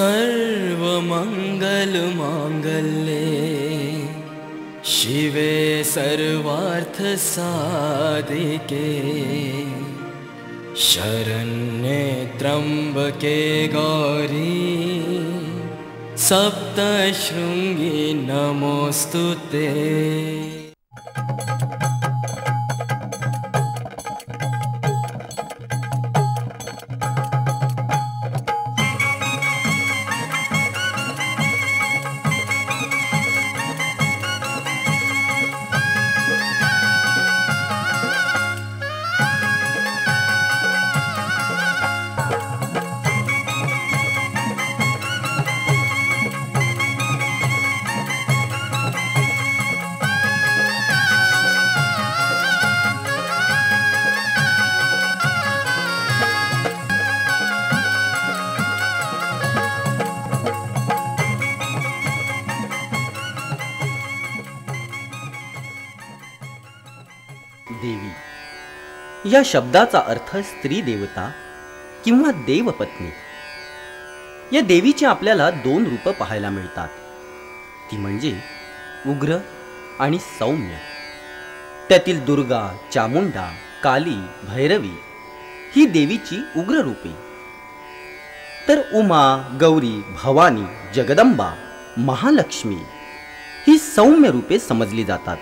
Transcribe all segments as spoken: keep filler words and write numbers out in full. सर्वमंगल मांगल्ये शिवे सर्वार्थ साधिके शरण्ये त्र्यंबके गौरी सप्तशृंगी नमोस्तुते। या शब्दाचा अर्थ स्त्री देवता किंवा देवपत्नी। या देवीचे आपल्याला दोन रूप पाहायला मिळतात, ती म्हणजे उग्र आणि सौम्य। त्यातील दुर्गा, चामुंडा, काली, भैरवी ही देवीची उग्र रूपे, तर उमा, गौरी, भवानी, जगदंबा, महालक्ष्मी ही सौम्य रूपे समजली जातात।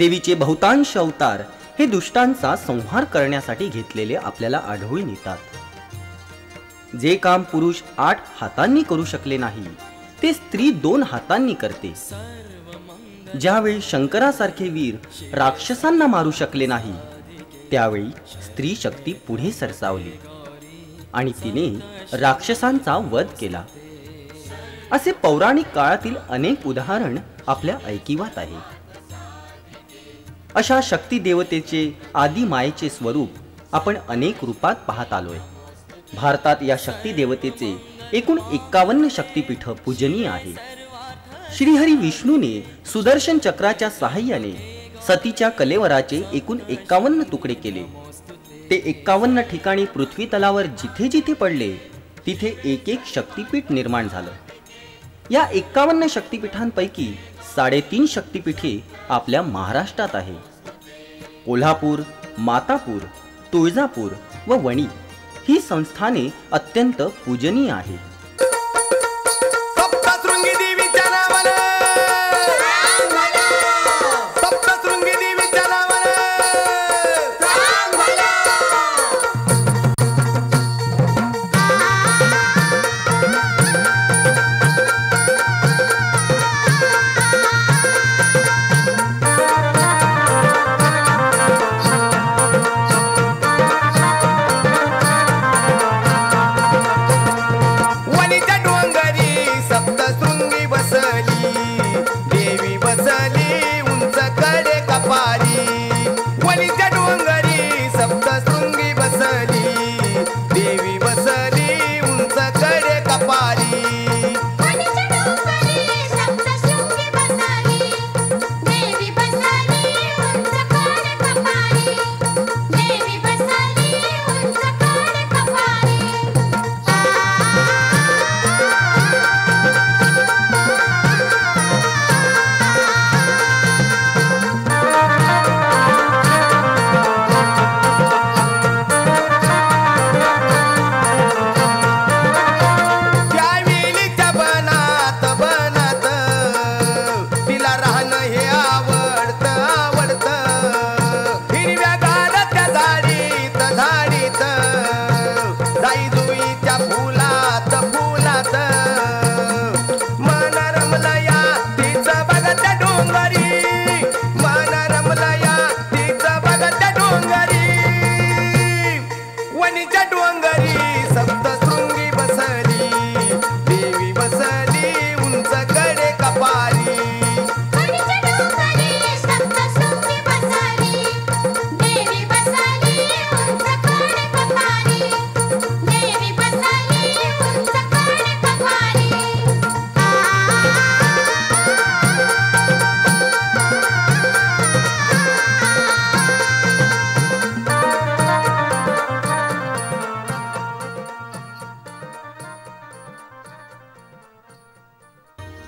देवीचे बहुतांश अवतार हे दुष्टांचा संहार करण्यासाठी घेतलेले आपल्याला आढळून येतात। जे काम पुरुष आठ हातांनी करू शकले नाही ते स्त्री दोन हातांनी करते। ज्यावेळी शंकरासारखे वीर राक्षसांना मारू शकले नाही त्यावेळी स्त्री शक्ती पुढे सरसावली आणि तिने राक्षसांचा वध केला। असे पौराणिक काळातील अनेक उदाहरण आपल्या ऐकिवात आहे। अशा शक्ती देवतेचे आदि मायेचे स्वरूप आपण अनेक रूपात पाहत आलोय। भारतात या शक्ती देवतेचे एकूण एक्कावन्न शक्तीपीठ पूजनीय आहे। श्रीहरी विष्णूने सुदर्शन चक्राच्या सहाय्याने सतीच्या कलेवराचे एकूण एक्कावन्न तुकडे केले। ते एक्कावन्न ठिकाणी पृथ्वी तलावर जिथे जिथे पडले तिथे एक एक शक्तीपीठ निर्माण झालं। या एक्कावन्न शक्तीपीठांपैकी साडेतीन शक्तीपीठे आपल्या महाराष्ट्रात आहे। कोल्हापूर, मातापूर, तुळजापूर व वणी ही संस्थाने अत्यंत पूजनीय आहे।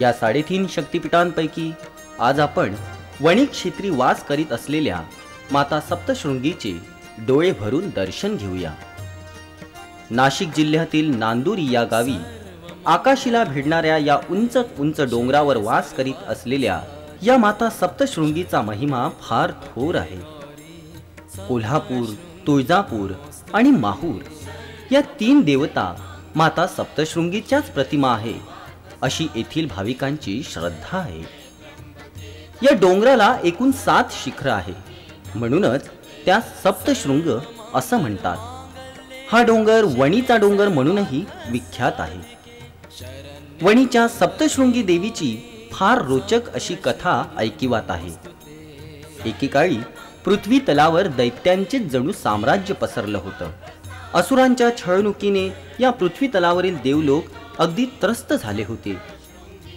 या साडेतीन शक्तिपीठांपैकी आज आपण वणी क्षेत्री वास करीत असलेल्या माता सप्तशृंगीचे डोळे भरून दर्शन घेऊया। नाशिक जिल्ह्यातील नांदुरी या गावी आकाशीला भिडणाऱ्या या उंच उंच डोंगरावर वास करीत असलेल्या या माता सप्तशृंगीचा महिमा फार थोर आहे। कोल्हापूर, तुळजापूर आणि माहूर या तीन देवता माता सप्तशृंगीच्याच प्रतिमा आहे अशी येथील भाविकांची श्रद्धा आहे। या डोंगराला एकूण सात शिखर आहे म्हणूनच त्यास सप्तशृंग असं म्हणतात। हा डोंगर वणीचा डोंगर म्हणूनही विख्यात आहे। वणीच्या सप्तशृंगी देवीची फार रोचक अशी कथा ऐकिवात आहे। एकेकाळी पृथ्वी तलावर दैत्यांचेच जणू साम्राज्य पसरलं होतं। असुरांच्या छळणुकीने या पृथ्वी तलावरील देवलोक अगदी त्रस्त झाले होते।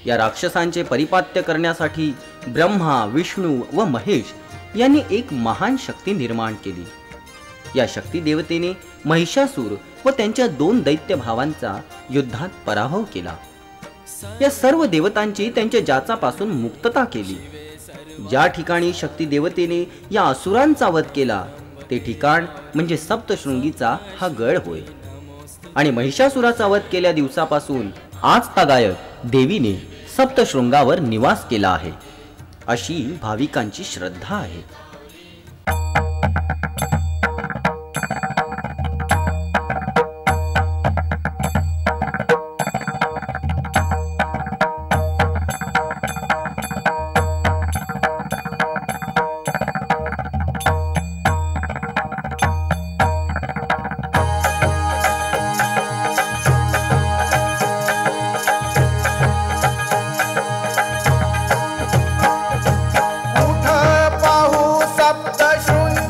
या राक्षसांचे परिपाट्य करण्यासाठी ब्रह्मा, विष्णू व महेश यांनी एक महान शक्ती निर्माण केली। या शक्ती देवतेने महिषासूर व त्यांच्या दोन दैत्य भावांचा युद्धात पराभव केला। या सर्व देवतांची त्यांच्या जाचापासून मुक्तता केली। ज्या ठिकाणी शक्ती देवतेने या असुरांचा वध केला ते ठिकाण म्हणजे सप्तशृंगीचा हा गड होय। आणि महिषासुराचा वध केल्या दिवसापासून आजतागायत देवीने सप्तशृंगावर निवास केला आहे अशी भाविकांची श्रद्धा आहे। Shun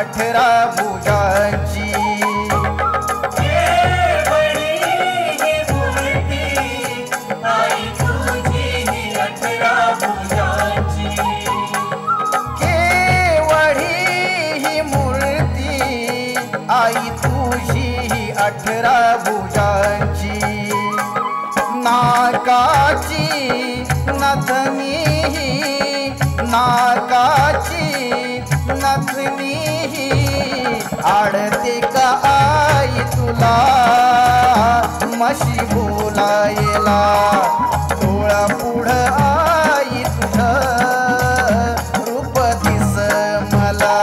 अठरा भुजांची, केवढी ही मूर्ती आई तुझी ही अठरा भुजांची, नाकाची नथनी ही नाकाची नथनी ही आडते का आई तुला मशी बोलायला, डोळा पुढं आई तुझं रूप दिस मला,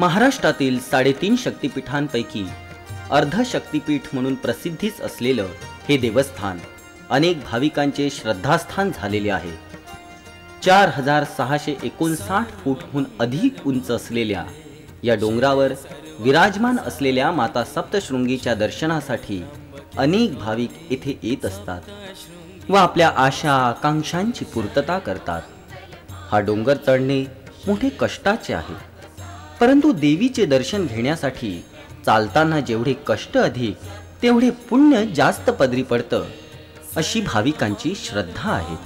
महाराष्ट्रातील साडेतीन शक्तिपीठांपैकी अर्ध शक्तिपीठ म्हणून प्रसिद्धीच असलेलं हे देवस्थान अनेक भाविकांचे श्रद्धास्थान झालेले आहे। चार हजार सहाशे एकोणसाठ फूटहून अधिक उंच असलेल्या या डोंगरावर विराजमान असलेल्या माता सप्तशृंगीच्या दर्शनासाठी अनेक भाविक येथे येत असतात व आपल्या आशा आकांक्षांची पूर्तता करतात। हा डोंगर चढणे मोठे कष्टाचे आहे, परंतु देवीचे दर्शन घेण्यासाठी चालताना जेवढे कष्ट अधिक तेवढे पुण्य जास्त पदरी पडतं अशी भाविकांची श्रद्धा आहे।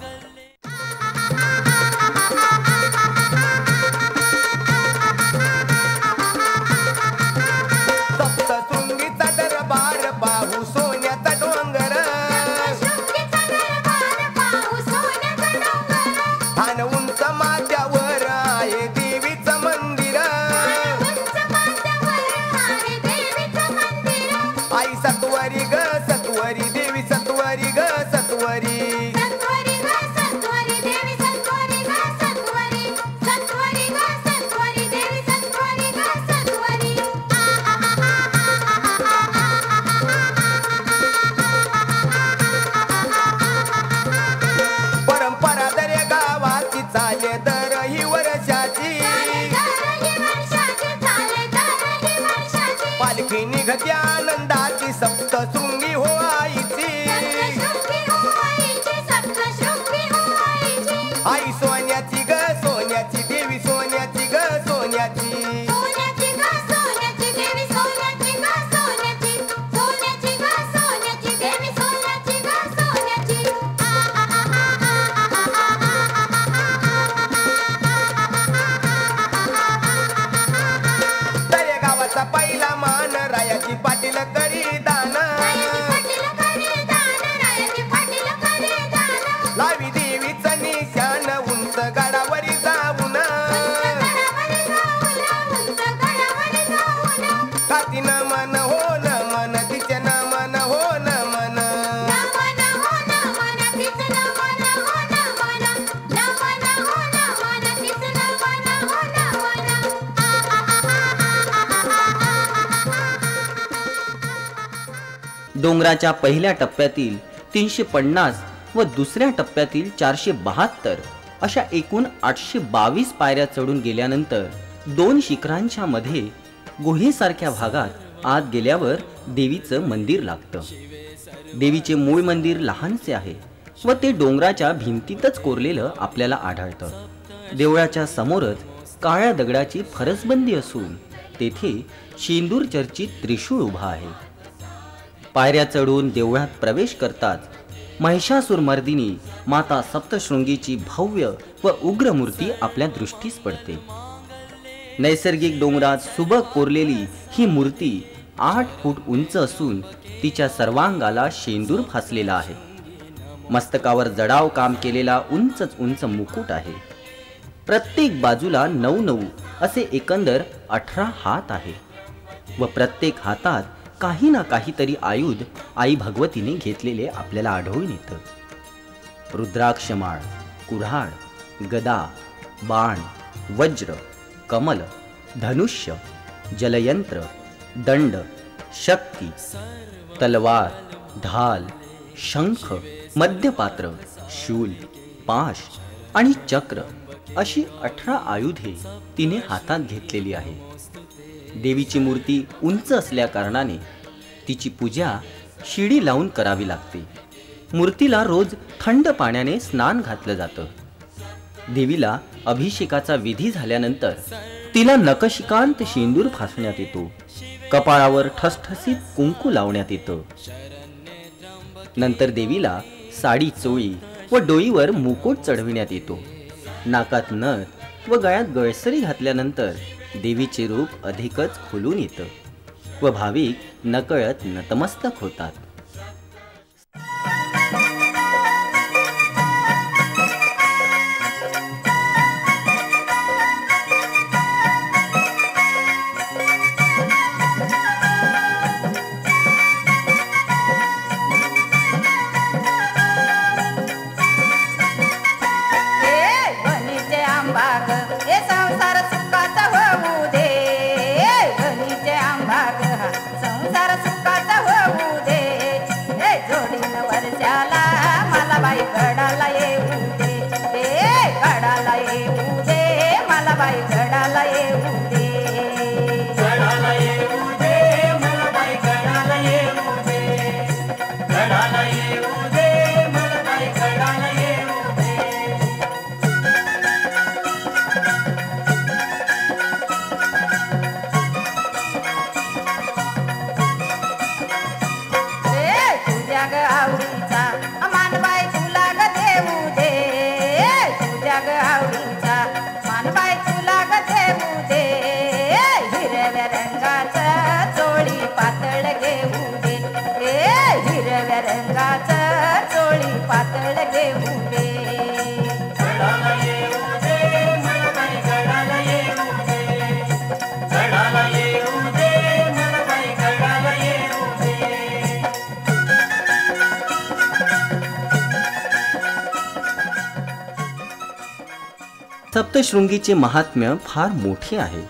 डोंगराच्या पहिल्या टप्प्यातील तीनशे पन्नास व दुसऱ्या टप्प्यातील चारशे बहात्तर अशा एकूण आठशे बावीस पायऱ्या चढून गेल्यानंतर दोन शिखरांच्या मध्ये गुहेसारख्या भागात आत गेल्यावर देवीचं मंदिर लागतं। देवीचे मूळ मंदिर लहानसे आहे व ते डोंगराच्या भिंतीतच कोरलेलं आपल्याला आढळतं। देवळाच्या समोरच काळ्या दगडाची फरसबंदी असून तेथे शेंदूर चर्चित त्रिशूळ उभा आहे। पायऱ्या चढून देवळात प्रवेश करताच महिषासूर मर्दिनी माता सप्तशृंगीची भव्य व उग्र मूर्ती आपल्या दृष्टीस पडते। नैसर्गिक डोंगरात सुबक कोरलेली ही मूर्ती आठ फूट उंच असून तिच्या सर्वांगाला शेंदूर फासलेला आहे। मस्तकावर जडाव काम केलेला उंचच उंच मुकुट आहे। प्रत्येक बाजूला नऊ नऊ असे एकंदर अठरा हात आहे व प्रत्येक हातात काही ना काहीतरी आयुध आई भगवतीने घेतलेले आपल्याला आढळून येतं। रुद्राक्षमाळ, कुऱ्हाड, गदा, बाण, वज्र, कमल, धनुष्य, जलयंत्र, दंड, शक्ती, तलवार, ढाल, शंख, मध्यपात्र, शूल, पाश आणि चक्र अशी अठरा आयुधे तिने हातात घेतलेली आहे। देवीची मूर्ती उंच असल्याकारणाने तिची पूजा शिडी लावून करावी लागते। मूर्तीला रोज थंड पाण्याने स्नान घातलं जातं। देवीला अभिषेकाचा विधी झाल्यानंतर तिला नकशिकांत शेंदूर फासण्यात येतो। कपाळावर ठसठसीत कुंकू लावण्यात येतं। नंतर देवीला साडी, चोळी व डोईवर मुकुट चढविण्यात येतो। नाकात नथ व गळ्यात गळसरी घातल्यानंतर देवीचे रूप अधिकच खुलून येतं व भाविक नकळत नतमस्तक होतात। सप्तशृंगीचे महात्म्य फार मोठे आहे।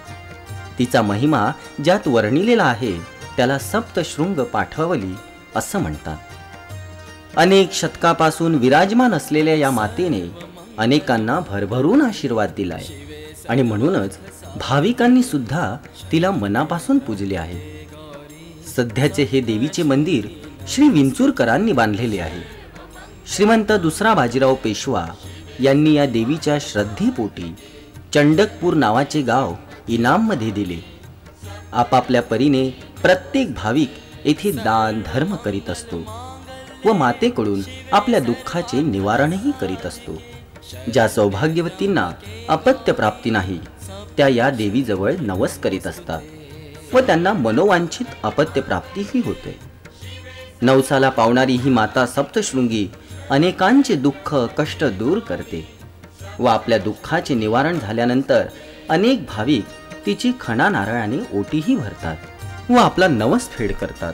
तिचा महिमा ज्यात वर्णिलेला आहे त्याला सप्तशृंग पाठवली असं म्हणतात। अनेक शतकापासून विराजमान असलेल्या या मातेने अनेकांना भरभरून आशीर्वाद दिलाय आणि म्हणूनच भाविकांनी सुद्धा तिला मनापासून पूजले आहे। सध्याचे हे देवीचे मंदिर श्री विंचूरकरांनी बांधलेले आहे। श्रीमंत दुसरा बाजीराव पेशवा यांनी या देवीच्या श्रद्धेपोटी चंडकपूर नावाचे गाव इनाममध्ये दिले। आपापल्या परीने प्रत्येक भाविक येथे दान धर्म करीत असतो व मातेकडून आपल्या दुःखाचे निवारणही करीत असतो। ज्या सौभाग्यवतींना अपत्य प्राप्ती नाही त्या या देवीजवळ नवस करीत असतात व त्यांना मनोवांछित अपत्य प्राप्तीही होते। नवसाला पावणारी ही माता सप्तशृंगी अनेकांचे दुःख कष्ट दूर करते व आपल्या दुःखाचे निवारण झाल्यानंतर अनेक भाविक तिची खणा नारळाने ओटीही भरतात व आपला नवस फेड करतात।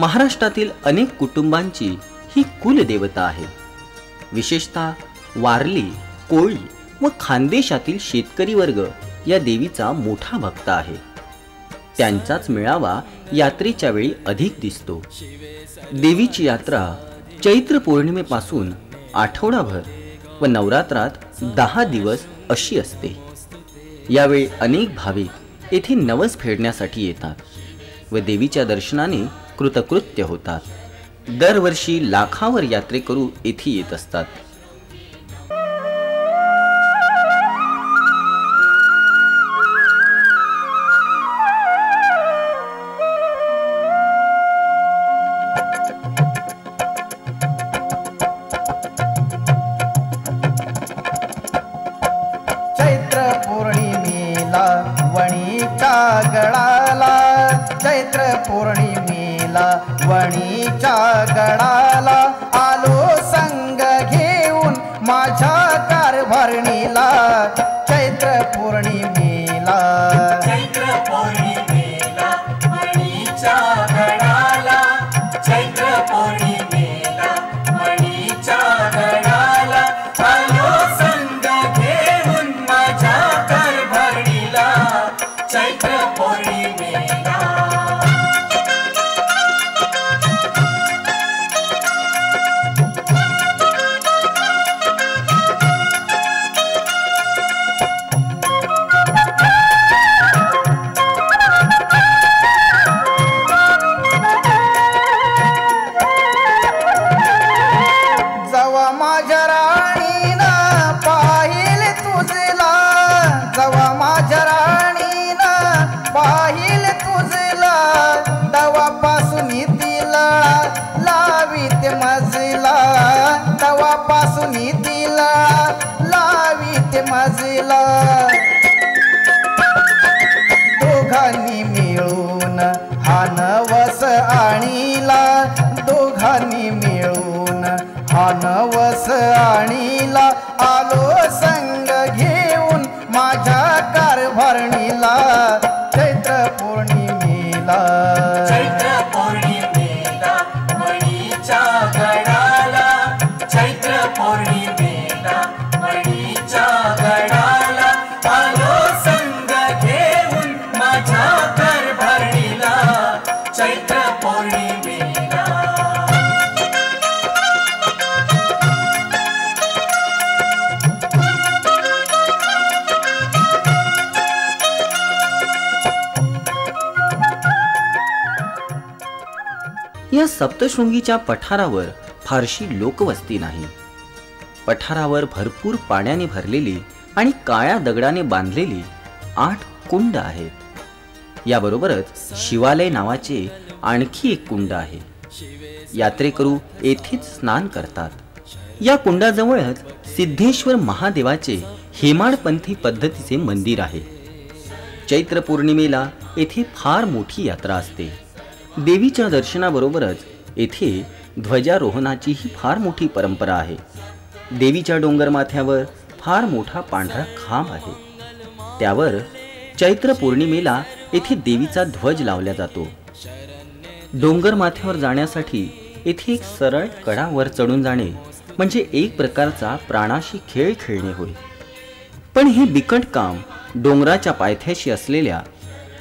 महाराष्ट्रातील अनेक कुटुंबांची ही कुलदेवता आहे। विशेषतः वारली, कोळी व खानदेशातील शेतकरी वर्ग या देवीचा मोठा भक्त आहे। त्यांचाच मेळावा यात्रेच्या वेळी अधिक दिसतो। देवीची यात्रा चैत्र पौर्णिमेपासून आठवडाभर व नवरात्रात दहा दिवस अशी असते। यावेळी अनेक भाविक येथे नवस फेडण्यासाठी येतात व देवीच्या दर्शनाने कृतकृत्य होतात। दरवर्षी लाखावर यात्रेकरू येथे येत असतात। वणीच्या गडाला आलो संग घेऊन माझ्या कारभारणीला। चैत्र पौर्णिमेला चैत्र पौर्णिमेला वणीच्या गडाला, चैत्र पौर्णिमेला वणीच्या गडाला आलो संग घेऊन माझ्या कारभारणीला। चैत्र पौर्णिमेला दोघांनी मिळून हा नवस आणीला, दोघांनी मिळून हा नवस आणीला आलो संग घेऊन माझ्या कारभारणीला। चैत्र पौर्णिमेला चैत्र पौर्णिमेला वणीच्या गडाला, चैत्र पौर्णिमेला वणीच्या गडाला या सप्तशृंगीच्या पठारावर फारशी लोकवस्ती नाही। पठारावर भरपूर पाण्याने भरलेली आणि काळ्या दगडाने बांधलेली आठ कुंड आहेत। याबरोबरच शिवालय नावाचे आणखी एक कुंड आहे। यात्रेकरू येथेच स्नान करतात। या कुंडाजवळच सिद्धेश्वर महादेवाचे हेमाडपंथी पद्धतीचे मंदिर आहे। चैत्र पौर्णिमेला येथे फार मोठी यात्रा असते। देवीच्या दर्शनाबरोबरच येथे ध्वजारोहणाची ही फार मोठी परंपरा आहे। देवीच्या डोंगरमाथ्यावर फार मोठा पांढरा खांब आहे। त्यावर चैत्र पौर्णिमेला येथे देवीचा ध्वज लावला जातो। डोंगरमाथ्यावर जाण्यासाठी येथे एक सरळ कडावर चढून जाणे म्हणजे एक प्रकारचा प्राणाशी खेळ खेळणे होय। पण हे बिकट काम डोंगराच्या पायथ्याशी असलेल्या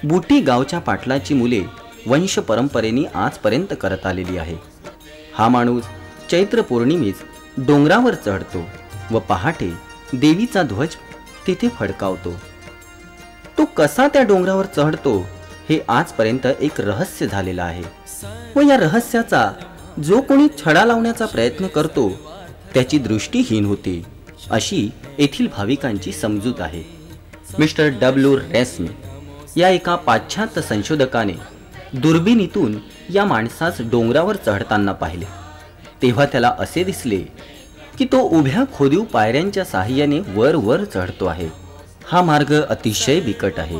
बुटी गावच्या पाटलाची मुले वंश परंपरेने आजपर्यंत करत आलेली आहे। हा माणूस चैत्र पौर्णिमेस डोंगरावर चढतो व पहाटे देवीचा ध्वज तिथे फडकावतो। तो कसा त्या डोंगरावर चढतो हे आजपर्यंत एक रहस्य झालेलं आहे व या रहस्याचा जो कोणी छडा लावण्याचा प्रयत्न करतो त्याची दृष्टीहीन होते, अशी येथील भाविकांची समजूत आहे। मिस्टर डब्ल्यू रेस्मी या एका पाश्चात्य संशोधकाने दुर्बिणीतून या माणसास डोंगरावर चढताना पाहिले तेव्हा त्याला असे दिसले की तो उभ्या खोदीव पायऱ्यांच्या साहाय्याने वर वर चढतो आहे। हा मार्ग अतिशय बिकट आहे,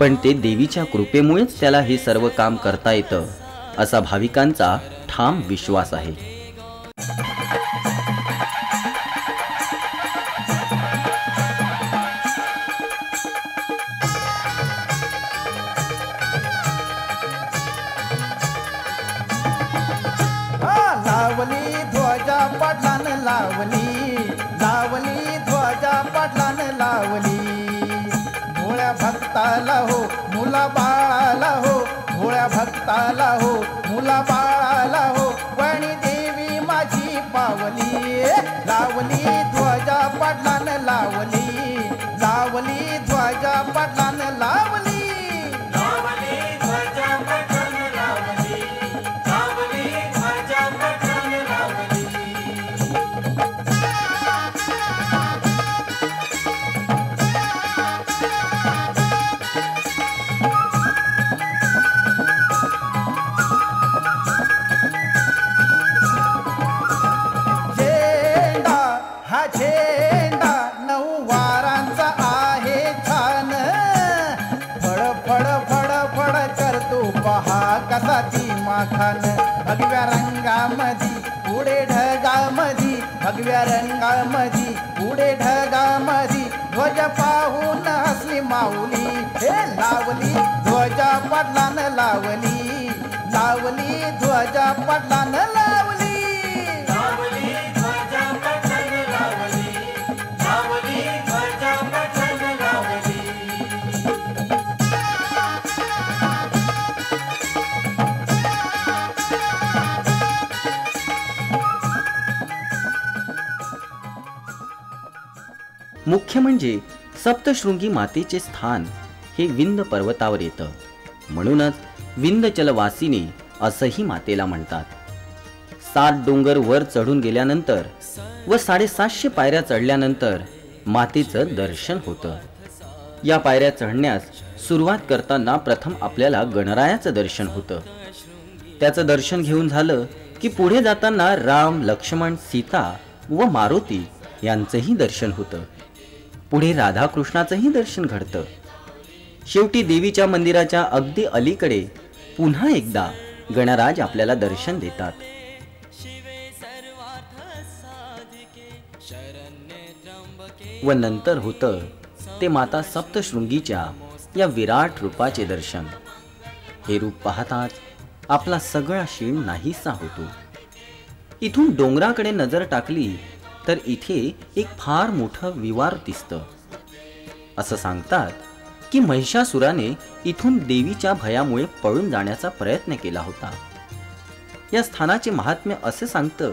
पण ते देवीच्या कृपेमुळेच त्याला हे सर्व काम करता येतं असा भाविकांचा ठाम विश्वास आहे। लावली ध्वजा पाटलान लावली, लावली ध्वजा पाटलान लावली. भोळ्या भक्ताला हो मुला बाळाला हो, भोळ्या भक्ताला हो मुला बाळाला हो, वाणी देवी माझी पावली. लावली ध्वजा पाटलान लावली, लावली ध्वजा पाटलान लावली. भगव्या रंगामधी पुढे ढगामधी, भगव्या रंगामधी पुढे ढगामधी, ध्वज पाहून हसली माऊली. हे लावली ध्वजा पाटलान लावली, लावली ध्वजा पाटलान लावली. मुख्य म्हणजे सप्तशृंगी मातेचे स्थान हे विंध्य पर्वतावर येतं, म्हणूनच विंध्यचलवासिनी असंही मातेला म्हणतात. सात डोंगर वर चढून गेल्यानंतर व साडेसातशे पायऱ्या चढल्यानंतर मातेचं दर्शन होतं. या पायऱ्या चढण्यास सुरुवात करताना प्रथम आपल्याला गणरायाचं दर्शन होतं. त्याचं दर्शन घेऊन झालं की पुढे जाताना राम, लक्ष्मण, सीता व मारुती यांचंही दर्शन होतं. पुढे राधाकृष्णाचंही दर्शन घडतं. शेवटी देवीच्या मंदिराच्या अगदी अलीकडे पुन्हा एकदा गणराज आपल्याला दर्शन देतात. व नंतर होतं ते माता सप्तशृंगीच्या या विराट रूपाचे दर्शन. हे रूप पाहताच आपला सगळा शीण नाहीसा होतो. इथून डोंगराकडे नजर टाकली तर इथे एक फार मोठं विवार दिसतं. असं सांगतात की महिषासुराने इथून देवीच्या भयामुळे पळून जाण्याचा प्रयत्न केला होता. या स्थानाचे महात्म्य असे सांगतं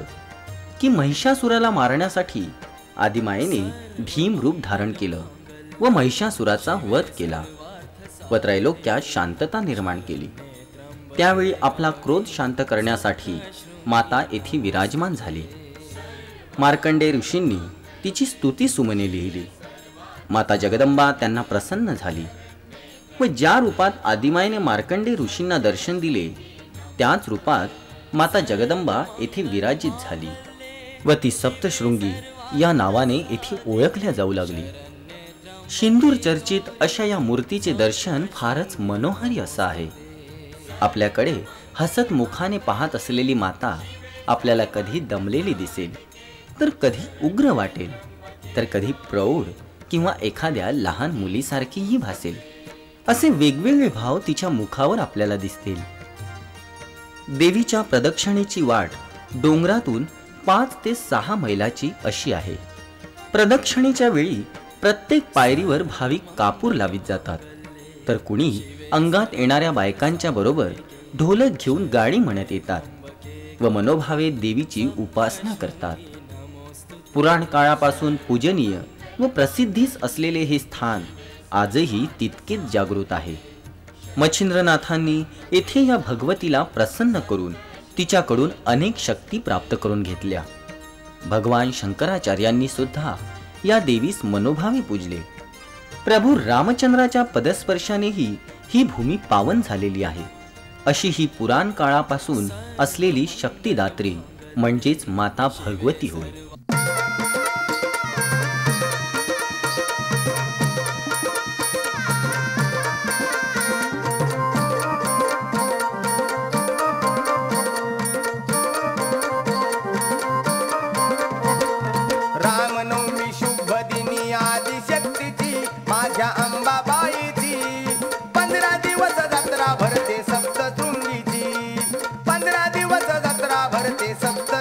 की महिषासुराला मारण्यासाठी आदिमायेने भीम रूप धारण केलं व महिषासुराचा वध केला व त्रैलोक्यात शांतता निर्माण केली. त्यावेळी आपला क्रोध शांत करण्यासाठी माता येथे विराजमान झाली. मार्कंडेय ऋषींनी तिची स्तुती सुमने लिहिली. माता जगदंबा त्यांना प्रसन्न झाली व ज्या रूपात आदिमायेने मार्कंडेय ऋषींना दर्शन दिले त्याच रूपात माता जगदंबा येथे विराजित झाली व ती सप्तशृंगी या नावाने येथे ओळखल्या जाऊ लागली. सिंदूर चर्चित अशा या मूर्तीचे दर्शन फारच मनोहारी असं आहे. आपल्याकडे हसत मुखाने पाहत असलेली माता आपल्याला कधी दमलेली दिसेल, तर कधी उग्र वाटेल, तर कधी प्रौढ किंवा एखाद्या लहान मुलीसारखीही भासेल. असे वेगवेगळे भाव तिच्या मुखावर आपल्याला दिसतील. देवीच्या प्रदक्षिणेची वाट डोंगरातून पाच ते सहा मैलाची अशी आहे. प्रदक्षिणेच्या वेळी प्रत्येक पायरीवर भाविक कापूर लावित जातात, तर कुणी अंगात येणाऱ्या बायकांच्या बरोबर ढोलक घेऊन गाणी म्हणत येतात व मनोभावे देवीची उपासना करतात. पुराण काळापासून पूजनीय व प्रसिद्धीस असलेले हे स्थान आजही तितकेच जागृत आहे. मच्छिंद्रनाथांनी येथे या भगवतीला प्रसन्न करून तिच्याकडून अनेक शक्ती प्राप्त करून घेतल्या. भगवान शंकराचार्यांनी सुद्धा या देवीस मनोभावे पूजले. प्रभू रामचंद्राच्या पदस्पर्शानेही ही भूमी पावन झालेली आहे. अशी ही पुराण काळापासून असलेली शक्तिदात्री म्हणजेच माता भगवती होय. सप्तशृंगीची पंधरा दिवस जत्रा भरते सप्त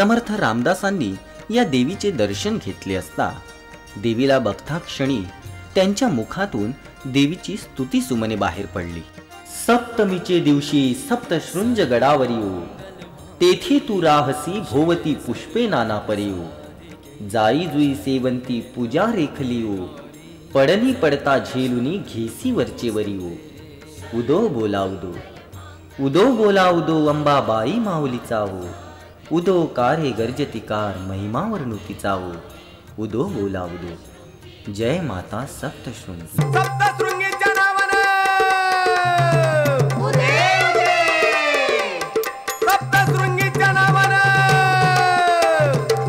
समर्थ रामदासांनी या देवीचे दर्शन घेतले असता देवीला बघता क्षणी त्यांच्या मुखातून देवीची स्तुती सुमने बाहेर पडली। सप्तमीचे दिवशी सप्तशृंज गडावरीऊ, तेथी तू राहसी भोवती पुष्पे नाना परीऊ, जाई जुई सेवंती पूजा रेखलीऊ, पडनी पडता झेलुनी घेसी वरचे वरीऊ, उदो बोला उदो उदो बोला उदो अंबाबाई माऊलीचा हो, उदो कारे गर्जतिकार महिमा वर्णुतीचा हो, उदो बोला उदो। जय माता सप्तशृंगी। सप्तशृंगीच्या नावाने उदय उदय, सप्तशृंगीच्या नावाने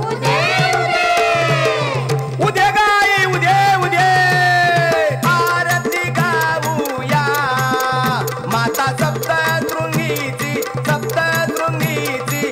उदय उदय, उदय गाई उदय उदय, आरती गाऊया माता सप्तशृंगीची, सप्तशृंगीची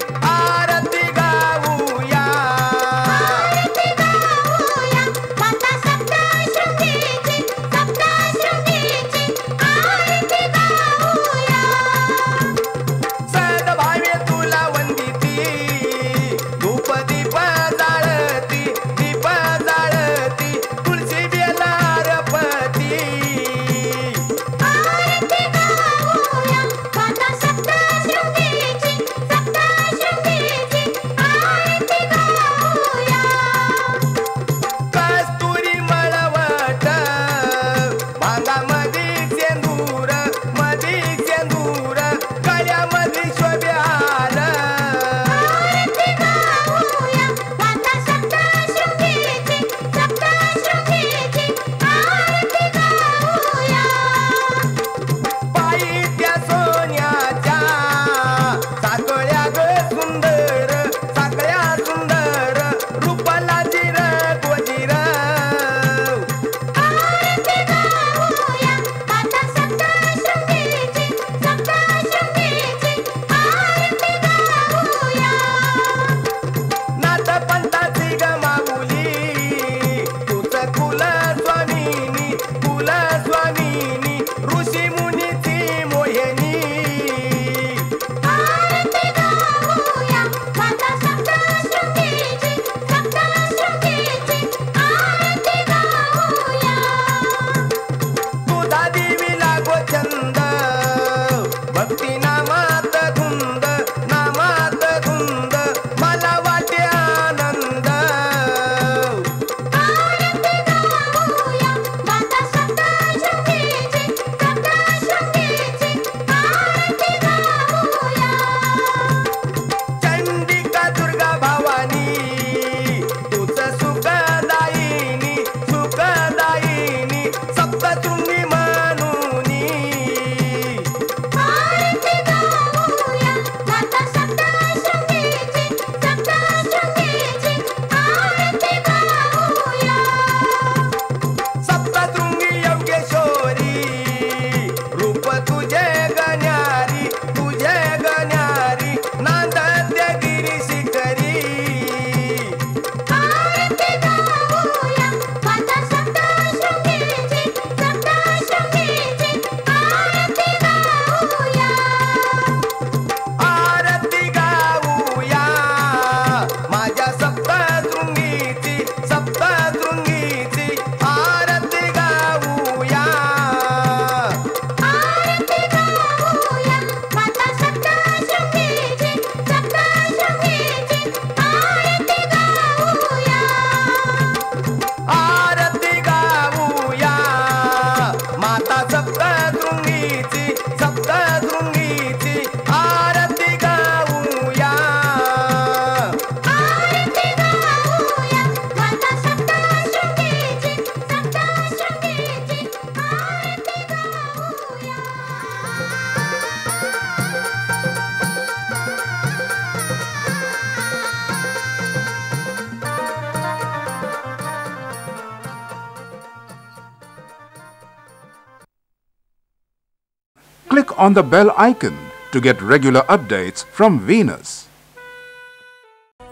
click on the bell icon to get regular updates from Venus.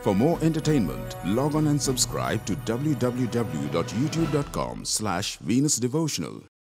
For more entertainment, log on and subscribe to w w w dot youtube dot com slash Venus Devotional.